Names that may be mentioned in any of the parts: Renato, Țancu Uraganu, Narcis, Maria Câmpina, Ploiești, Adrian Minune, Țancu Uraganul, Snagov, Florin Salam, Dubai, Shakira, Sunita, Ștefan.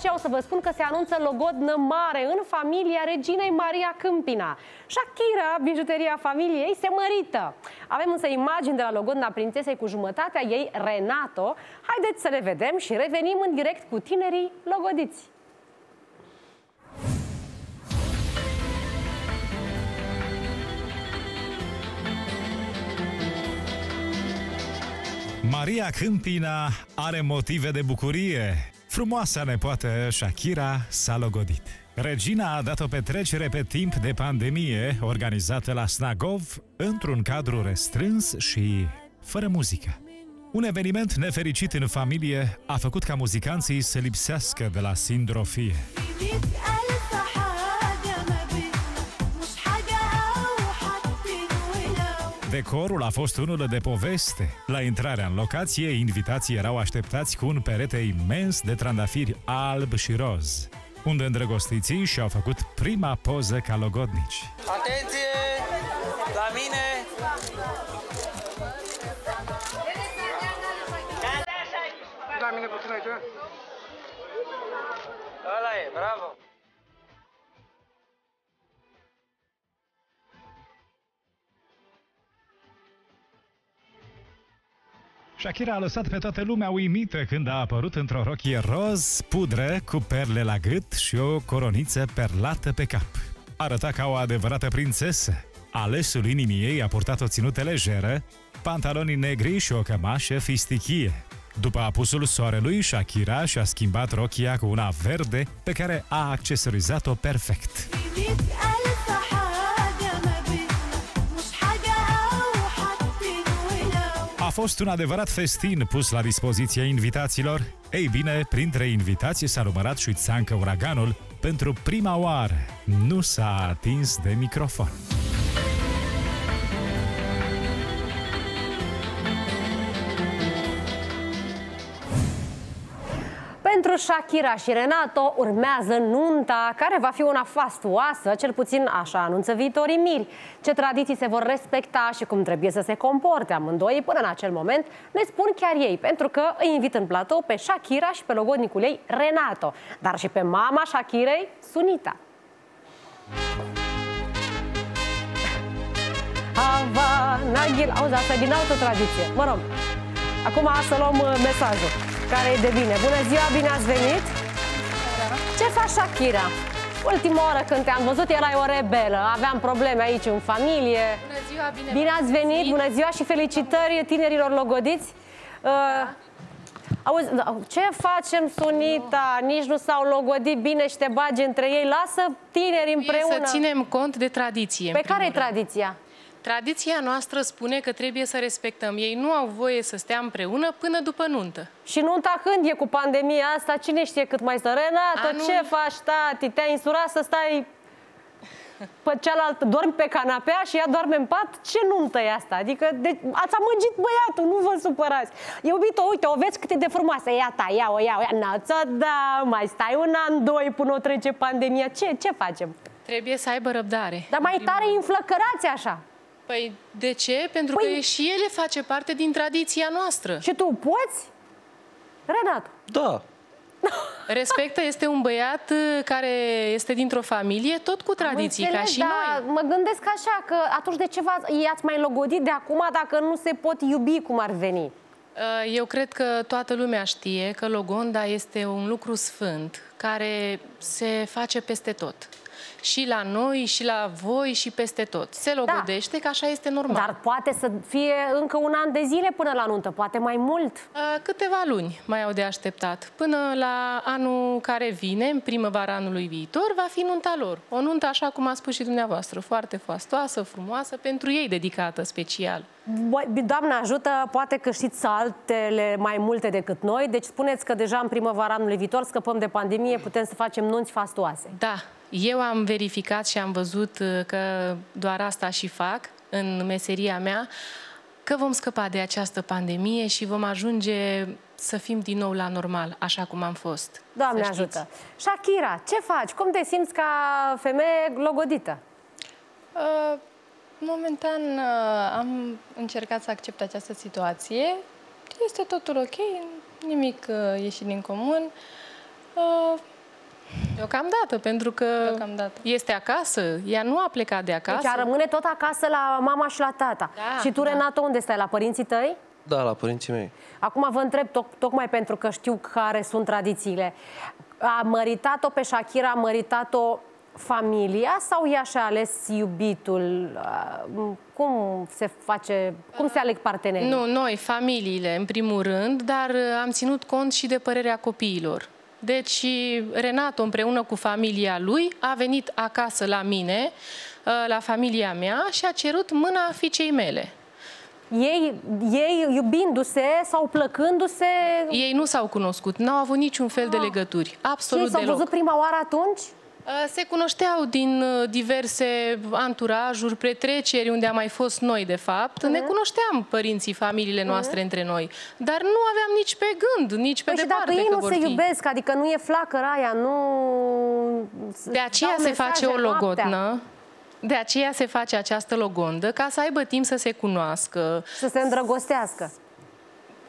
aceea o să vă spun că se anunță logodnă mare în familia reginei Maria Câmpina. Shakira, bijuteria familiei, se mărită. Avem însă imagini de la logodna prințesei cu jumătatea ei, Renato. Haideți să le vedem și revenim în direct cu tinerii logodiți. Maria Câmpina are motive de bucurie. Frumoasa nepoată Shakira s-a logodit. Regina a dat o petrecere pe timp de pandemie, organizată la Snagov, într-un cadru restrâns și fără muzică. Un eveniment nefericit în familie a făcut ca muzicanții să lipsească de la sindrofie. Decorul a fost unul de poveste. La intrarea în locație, invitații erau așteptați cu un perete imens de trandafiri alb și roz, unde îndrăgostiții și-au făcut prima poză ca logodnici. Atenție! La mine! La mine puțin aici? Ăla e, bravo! Shakira a lăsat pe toată lumea uimită când a apărut într-o rochie roz, pudră, cu perle la gât și o coroniță perlată pe cap. Arăta ca o adevărată prințesă. Alesul inimii ei a purtat o ținută lejeră, pantaloni negri și o cămașă fistichie. După apusul soarelui, Shakira și-a schimbat rochia cu una verde, pe care a accesorizat-o perfect. A fost un adevărat festin pus la dispoziția invitaților. Ei bine, printre invitații s-a numărat și Țancu Uraganul. Pentru prima oară nu s-a atins de microfon. Pentru Shakira și Renato urmează nunta, care va fi una fastuoasă, cel puțin așa anunță viitorii miri. Ce tradiții se vor respecta și cum trebuie să se comporte amândoi până în acel moment, ne spun chiar ei, pentru că îi invit în platou pe Shakira și pe logodnicul ei, Renato, dar și pe mama Shakirei, Sunita. Auzi, asta e din altă tradiție. Mă rog, acum să luăm mesajul care e de bine. Bună ziua, bine ați venit! Ce faci, Shakira? Ultima oară când te-am văzut erai o rebelă, aveam probleme aici în familie. Bună ziua, bine ați venit! Bună ziua și felicitări tinerilor logodiți! Auzi, ce facem, Sunita? Nici nu s-au logodit bine și te bagi între ei. Lasă tineri împreună. Să ținem cont de tradiție. Pe care e tradiția? Tradiția noastră spune că trebuie să respectăm. Ei nu au voie să stea împreună până după nuntă. Și nunta când e cu pandemia asta? Cine știe cât mai stă? Renato, ce faci, tati? Te-ai insurat să stai pe cealaltă, dormi pe canapea și ea doarme în pat? Ce nuntă e asta? Adică ați amăgit băiatul, nu vă supărați. Iubito, uite, o vezi cât e de frumoasă. Ia ta, ia-o, nața, da, mai stai un an, doi până o trece pandemia. Ce facem? Trebuie să aibă răbdare. Dar mai tare îi înflăcărați așa. Păi, de ce? Pentru că și ele face parte din tradiția noastră. Și tu poți? Renato? Da. Respectă, este un băiat care este dintr-o familie, tot cu tradiții, înțeles, ca și noi. Mă gândesc așa, că atunci de ce i-ați mai logodit de acum dacă nu se pot iubi cum ar veni? Eu cred că toată lumea știe că logonda este un lucru sfânt care se face peste tot. Și la noi, și la voi, și peste tot. Se logodește, da, că așa este normal. Dar poate să fie încă un an de zile până la nuntă, poate mai mult. Câteva luni mai au de așteptat. Până la anul care vine, în primăvara anului viitor, va fi nunta lor. O nuntă, așa cum a spus și dumneavoastră, foarte fastoasă, frumoasă, pentru ei dedicată special. Doamne ajută, poate că știți altele mai multe decât noi, deci spuneți că deja în primăvara anului viitor scăpăm de pandemie, putem să facem nunți fastoase. Da. Eu am verificat și am văzut că doar asta și fac în meseria mea, că vom scăpa de această pandemie și vom ajunge să fim din nou la normal, așa cum am fost. Doamne ajută! Shakira, ce faci? Cum te simți ca femeie logodită? Momentan am încercat să accept această situație. Este totul ok, nimic ieșit din comun. Deocamdată, pentru că este acasă, ea nu a plecat de acasă. Deci rămâne tot acasă la mama și la tata. Da, și tu, Renato, unde stai? La părinții tăi? Da, la părinții mei. Acum vă întreb, tocmai pentru că știu care sunt tradițiile. A măritat-o pe Shakira, a măritat-o familia sau ea și-a ales iubitul? Cum se face, cum se aleg partenerii? Nu, noi, familiile, în primul rând, dar am ținut cont și de părerea copiilor. Deci Renato, împreună cu familia lui, a venit acasă la mine, la familia mea, și a cerut mâna fiicei mele. Ei iubindu-se sau plăcându-se... Ei nu s-au cunoscut, n-au avut niciun fel de legături, absolut deloc. Și s-au văzut prima oară atunci? Se cunoșteau din diverse anturajuri, petreceri, unde am mai fost noi, de fapt. Ne cunoșteam părinții, familiile noastre între noi. Dar nu aveam nici pe gând, nici pe departe că vor fi. Și dacă ei nu se iubesc, adică nu e flacăra aia, nu... De aceea se face o logodnă. De aceea se face această logondă, ca să aibă timp să se cunoască. Să se îndrăgostească.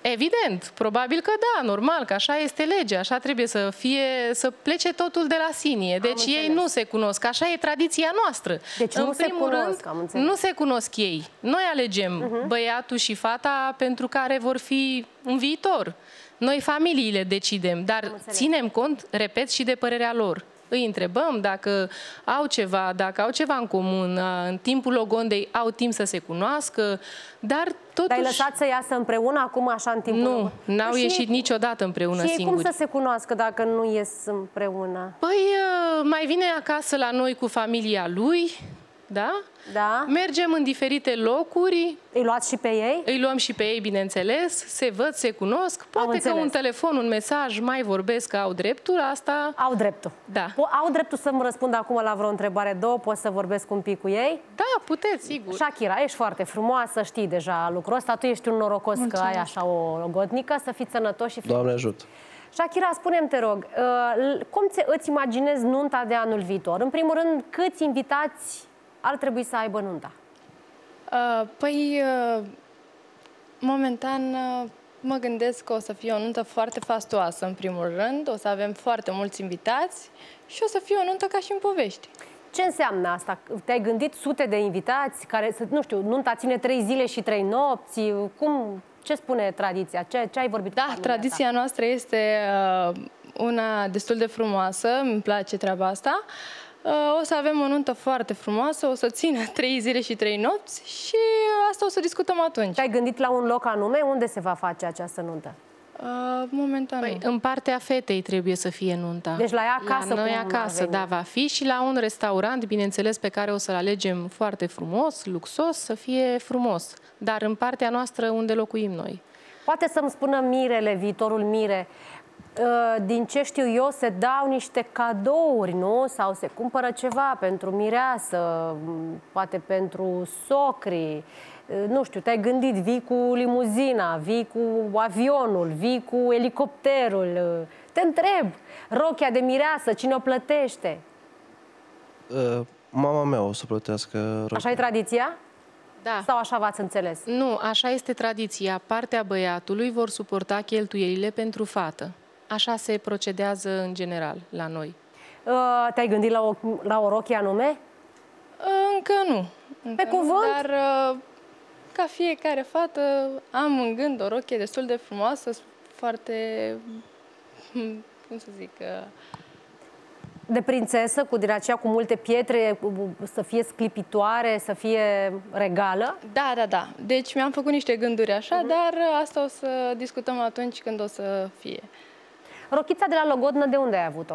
Evident, probabil că da, normal, că așa este legea, așa trebuie să fie, să plece totul de la sine. Deci ei nu se cunosc, așa e tradiția noastră. Deci în primul rând, nu se cunosc ei. Noi alegem băiatul și fata pentru care vor fi în viitor. Noi familiile decidem, dar ținem cont, repet, și de părerea lor. Îi întrebăm dacă au ceva, în comun, în timpul logondei au timp să se cunoască, dar totuși... Dar ai lăsat să iasă împreună acum așa în timpul... Nu, n-au ieșit niciodată împreună singuri. Și cum să se cunoască dacă nu ies împreună? Păi mai vine acasă la noi cu familia lui, da? Da. Mergem în diferite locuri. Îi luați și pe ei? Îi luăm și pe ei, bineînțeles. Se văd, se cunosc. Poate că un telefon, un mesaj, mai vorbesc, că au dreptul asta. Au dreptul. Da. Au dreptul să-mi răspund acum la vreo întrebare, două, pot să vorbesc un pic cu ei? Da, puteți, sigur. Shakira, ești foarte frumoasă, știi deja lucrul ăsta. Tu ești un norocos că ai așa o logodnică, să fiți sănătoși și frumoși. Doamne ajută. Shakira, spune-mi, te rog, cum îți imaginezi nunta de anul viitor? În primul rând, câți invitați ar trebui să aibă nunta? Păi, momentan mă gândesc că o să fie o nuntă foarte fastoasă, în primul rând. O să avem foarte mulți invitați și o să fie o nuntă ca și în povești. Ce înseamnă asta? Te-ai gândit sute de invitați care, nu știu, nunta ține 3 zile și 3 nopți? Cum? Ce spune tradiția? Ce ai vorbit? Da, tradiția noastră este una destul de frumoasă. Îmi place treaba asta. O să avem o nuntă foarte frumoasă, o să țină 3 zile și 3 nopți și asta o să discutăm atunci. Te-ai gândit la un loc anume? Unde se va face această nuntă? Momentan în partea fetei trebuie să fie nunta. Deci la ea acasă? La noi acasă, da, va fi și la un restaurant, bineînțeles, pe care o să-l alegem foarte frumos, luxos, să fie frumos. Dar în partea noastră unde locuim noi. Poate să-mi spună Mirele, viitorul Mire, din ce știu eu, se dau niște cadouri, nu? Sau se cumpără ceva pentru mireasă, poate pentru socri. Nu știu, te-ai gândit, vii cu limuzina, vii cu avionul, vii cu elicopterul. Te întreb, rochia de mireasă, cine o plătește? Mama mea o să plătească rochia. Așa e tradiția? Da. Sau așa v-ați înțeles? Nu, așa este tradiția. Partea băiatului vor suporta cheltuielile pentru fată. Așa se procedează în general la noi. Te-ai gândit la o rochie anume? Încă nu. Pe cuvânt? Dar ca fiecare fată am în gând o rochie destul de frumoasă, foarte, cum să zic... De prințesă, cu din aceea cu multe pietre, să fie sclipitoare, să fie regală? Da, da, da. Deci mi-am făcut niște gânduri așa, dar asta o să discutăm atunci când o să fie. Rochița de la logodnă, de unde ai avut-o?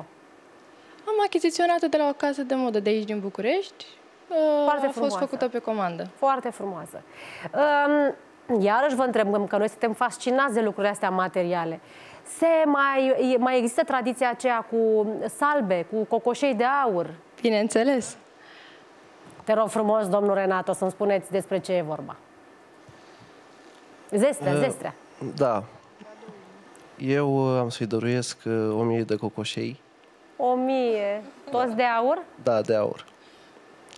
Am achiziționat-o de la o casă de modă de aici, din București. Foarte frumoasă. A fost făcută pe comandă. Foarte frumoasă. Iarăși vă întrebăm, că noi suntem fascinați de lucrurile astea materiale. Mai există tradiția aceea cu salbe, cu cocoșei de aur? Bineînțeles. Te rog frumos, domnul Renato, să-mi spuneți despre ce e vorba. Zestrea. Da. Eu am să-i dăruiesc 1000 de cocoșei. 1000? Toți de aur? Da, de aur.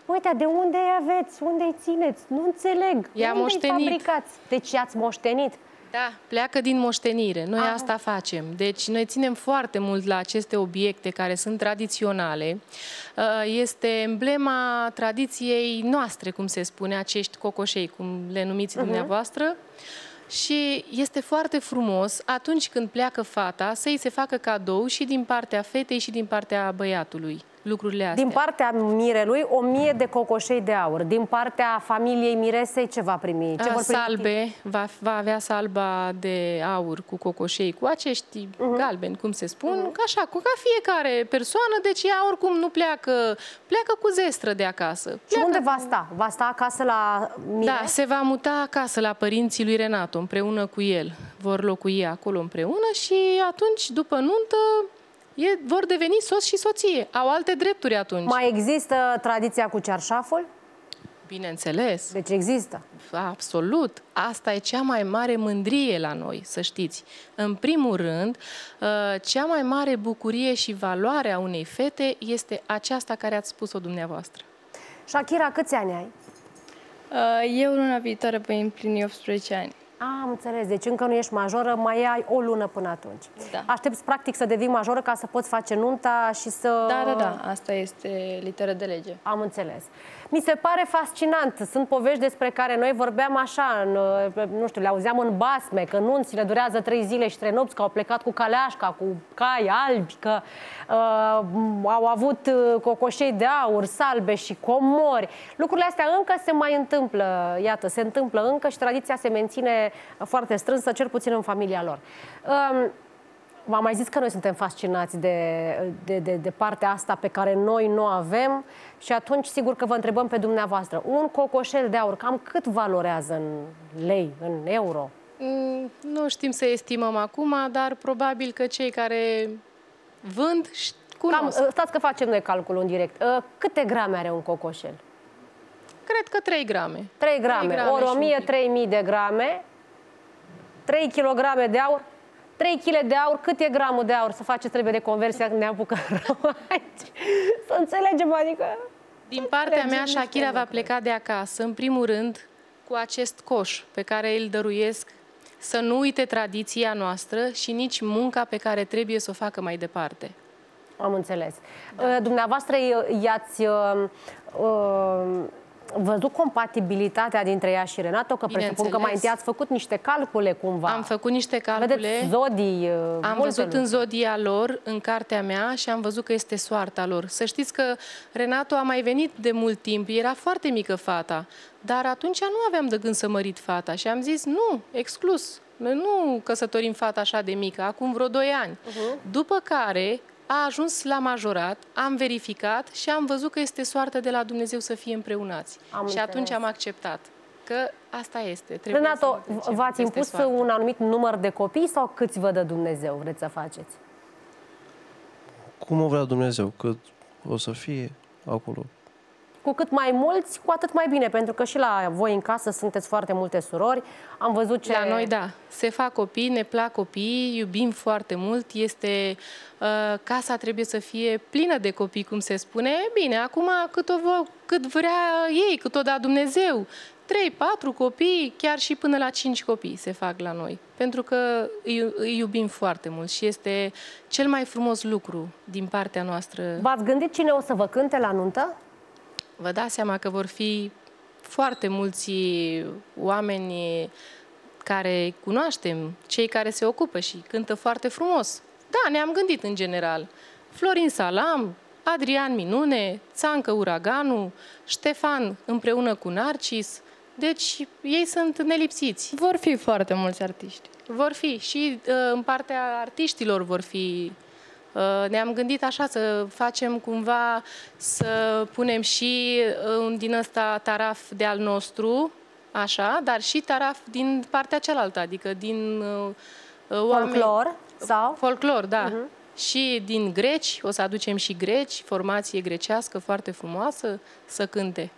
Uite, de unde aveți? Unde-i țineți? Nu înțeleg. I-am moștenit. Deci i-ați moștenit. Da, pleacă din moștenire. Noi asta facem. Deci noi ținem foarte mult la aceste obiecte care sunt tradiționale. Este emblema tradiției noastre, cum se spune, acești cocoșei, cum le numiți dumneavoastră. Și este foarte frumos atunci când pleacă fata să-i se facă cadou și din partea fetei și din partea băiatului. Lucrurile astea. Din partea mirelui, 1000 de cocoșei de aur. Din partea familiei miresei, ce va primi? Ce vor primi? Salbe, va avea salba de aur cu cocoșei, cu acești galbeni, cum se spun, așa, ca fiecare persoană, deci ea oricum nu pleacă cu zestră de acasă. Și unde va sta? Va sta acasă la mine? Da, se va muta acasă la părinții lui Renato, împreună cu el. Vor locui acolo împreună și atunci, după nuntă, vor deveni soț și soție. Au alte drepturi atunci. Mai există tradiția cu cearșaful? Bineînțeles. Deci există. Absolut. Asta e cea mai mare mândrie la noi, să știți. În primul rând, cea mai mare bucurie și valoare a unei fete este aceasta care ați spus-o dumneavoastră. Shakira, câți ani ai? Eu luna viitoare voi împlini 18 ani. Am înțeles, deci încă nu ești majoră, mai ai o lună până atunci. Da. Aștepți practic să devii majoră ca să poți face nunta și să... Da, asta este literă de lege. Am înțeles. Mi se pare fascinant, sunt povești despre care noi vorbeam așa, nu știu, le auzeam în basme, că nunțile durează 3 zile și 3 nopți, că au plecat cu caleașca, cu cai albi, că au avut cocoșei de aur, salbe și comori. Lucrurile astea încă se mai întâmplă, iată, se întâmplă încă și tradiția se menține foarte strânsă, cel puțin în familia lor. V-am mai zis că noi suntem fascinați de partea asta pe care noi nu o avem și atunci sigur că vă întrebăm pe dumneavoastră, un cocoșel de aur, cam cât valorează în lei, în euro? Nu știm să estimăm acum, dar probabil că cei care vând cunosc. Stați că facem noi calculul în direct. Câte grame are un cocoșel? Cred că 3 grame. 3 grame. Ori 1000, 3000 de grame. 3 kilograme de aur. 3 kg de aur. Cât e gramul de aur? Să faceți trebuie de conversia când ne apucăm aici. Să înțelegem, adică... Din partea mea, Shakira va pleca de acasă, în primul rând, cu acest coș pe care îl dăruiesc, să nu uite tradiția noastră și nici munca pe care trebuie să o facă mai departe. Am înțeles. Da. Dumneavoastră i-ați... văzut compatibilitatea dintre ea și Renato, că presupun că mai întâi ați făcut niște calcule cumva. Am făcut niște calcule. Vedeți, zodii, am văzut lucruri în zodia lor, în cartea mea și am văzut că este soarta lor. Să știți că Renato a mai venit de mult timp, era foarte mică fata, dar atunci nu aveam de gând să mărit fata și am zis nu, exclus, noi nu căsătorim fata așa de mică, acum vreo 2 ani. După care a ajuns la majorat, am verificat și am văzut că este soartă de la Dumnezeu să fie împreunați. Și atunci am acceptat că asta este. Renato, v-ați impus un anumit număr de copii sau câți vă dă Dumnezeu vreți să faceți? Cum o vrea Dumnezeu, cât o să fie acolo. Cu cât mai mulți, cu atât mai bine, pentru că și la voi în casă sunteți foarte multe surori. Am văzut ce... La noi, da. Se fac copii, ne plac copiii, iubim foarte mult. Este... casa trebuie să fie plină de copii, cum se spune. Bine, acum cât vrea ei, cât o da Dumnezeu. 3-4 copii, chiar și până la 5 copii se fac la noi. Pentru că îi iubim foarte mult și este cel mai frumos lucru din partea noastră. V-ați gândit cine o să vă cânte la nuntă? Vă dați seama că vor fi foarte mulți oameni care cunoaștem, cei care se ocupă și cântă foarte frumos. Da, ne-am gândit în general. Florin Salam, Adrian Minune, Țancu Uraganu, Ștefan împreună cu Narcis. Deci ei sunt nelipsiți. Vor fi foarte mulți artiști. Vor fi și în partea artiștilor vor fi... Ne-am gândit așa să facem cumva, să punem și din ăsta taraf de al nostru, așa, dar și taraf din partea cealaltă, adică din folclor sau? Folclor, da. Și din greci, o să aducem și greci, formație grecească foarte frumoasă, să cânte.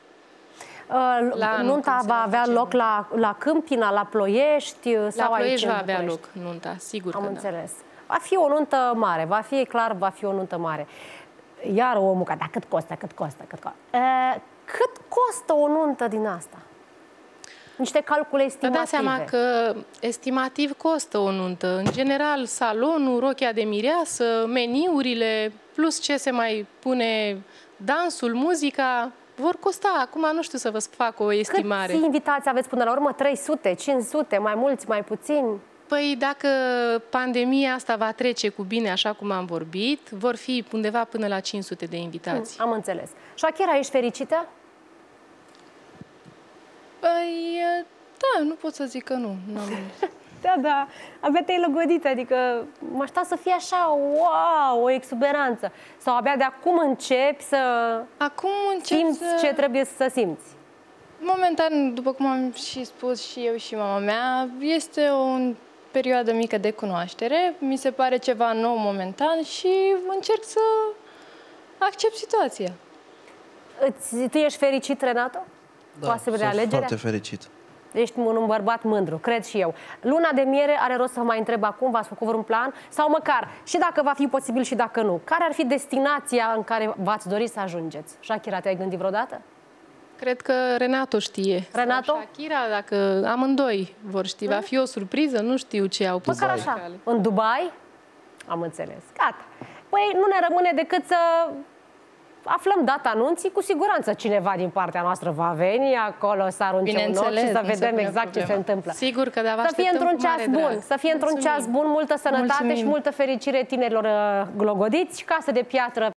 Nunta va avea loc la Câmpina, la Ploiești? La Ploiești va avea loc nunta, sigur că da. Am înțeles. Va fi o nuntă mare, va fi clar, va fi o nuntă mare. Iar omul, da, cât costă, cât costă, cât costă. Cât costă o nuntă din asta? niște calcule estimative. Vă dați seama că estimativ costă o nuntă. În general, salonul, rochia de mireasă, meniurile, plus ce se mai pune, dansul, muzica, vor costa. Acum nu știu să vă fac o estimare. Câți invitați aveți până la urmă? 300, 500, mai mulți, mai puțini? Păi dacă pandemia asta va trece cu bine, așa cum am vorbit, vor fi undeva până la 500 de invitații. Am înțeles. Shakira, ești fericită? Păi, da, nu pot să zic că nu. Da, da, abia te-ai logodită, adică mă aștept să fie așa, wow, o exuberanță. Sau abia de acum începi să simți ce trebuie să simți. Momentan, după cum am și spus și eu și mama mea, este o perioadă mică de cunoaștere, mi se pare ceva nou momentan și încerc să accept situația. Tu ești fericit, Renato? Da, sunt foarte fericit. Ești un bărbat mândru, cred și eu. Luna de miere are rost să mai întreb acum, v-ați făcut vreun plan? Sau măcar, și dacă va fi posibil și dacă nu, care ar fi destinația în care v-ați dori să ajungeți? Shakira, te-ai gândit vreodată? Cred că Renato știe. Renato? Sau Shakira, dacă amândoi vor ști. Va fi o surpriză, nu știu ce au pus. Măcar așa, în Dubai? Am înțeles. Gata. Păi nu ne rămâne decât să aflăm data anunții, cu siguranță cineva din partea noastră va veni acolo să arunce un ochi și să vedem exact ce se întâmplă. Sigur că da, să fie într-un ceas bun, să fie într-un ceas bun, multă sănătate și multă fericire tinerilor glogodiți, casă de piatră.